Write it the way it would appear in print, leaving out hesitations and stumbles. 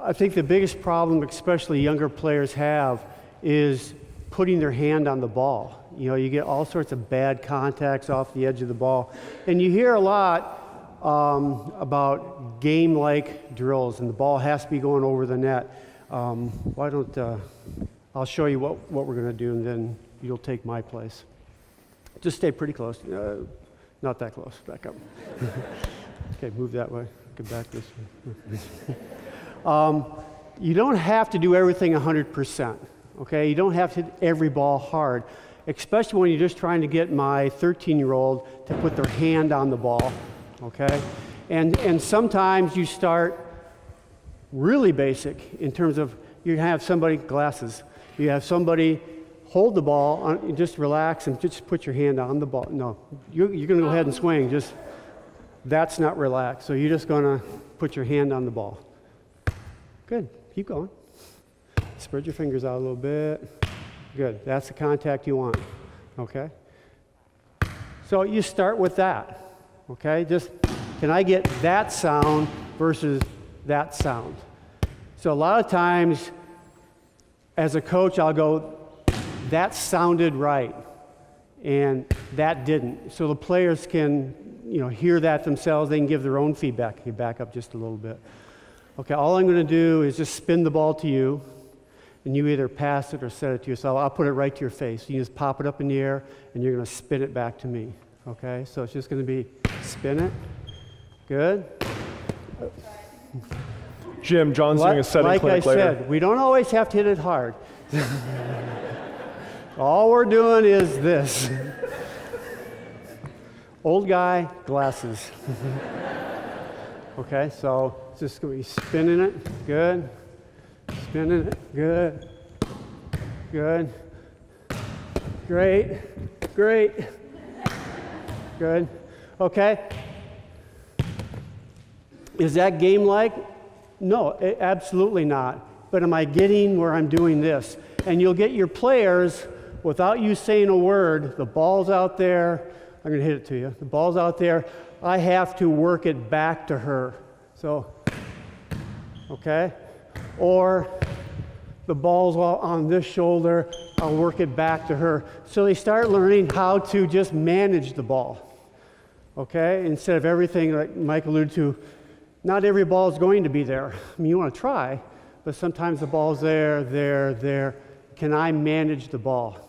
I think the biggest problem, especially younger players have, is putting their hand on the ball. You know, you get all sorts of bad contacts off the edge of the ball. And you hear a lot about game-like drills, and the ball has to be going over the net. Why don't, I'll show you what we're gonna do, and then you'll take my place. Just stay pretty close. Not that close, back up. Okay, move that way, get back this way. You don't have to do everything 100%, okay? You don't have to hit every ball hard, especially when you're just trying to get my 13-year-old to put their hand on the ball, okay? And sometimes you start really basic in terms of you have somebody, glasses, you have somebody hold the ball, on, just relax and just put your hand on the ball. No, you're gonna go ahead and swing, just, that's not relaxed. So you're just gonna put your hand on the ball. Good, keep going. Spread your fingers out a little bit. Good, that's the contact you want, okay? So you start with that, okay? Just, can I get that sound versus that sound? So a lot of times, as a coach, I'll go, that sounded right, and that didn't. So the players can, you know, hear that themselves, they can give their own feedback. You back up just a little bit. Okay, all I'm gonna do is just spin the ball to you, and you either pass it or set it to yourself. I'll put it right to your face. You just pop it up in the air, and you're gonna spin it back to me, okay? So it's just gonna be spin it, good. Jim, John's doing a setting clinic later. Like I said, we don't always have to hit it hard. All we're doing is this. Old guy, glasses. Okay, so it's just gonna be spinning it, good. Spinning it, good. Good. Great, great. Good, okay. Is that game-like? No, absolutely not. But am I getting where I'm doing this? And you'll get your players, without you saying a word, the ball's out there, I'm gonna hit it to you, the ball's out there, I have to work it back to her. So, okay? Or the ball's on this shoulder, I'll work it back to her. So they start learning how to just manage the ball, okay? Instead of everything like Mike alluded to, not every ball is going to be there. I mean, you wanna try, but sometimes the ball's there. Can I manage the ball?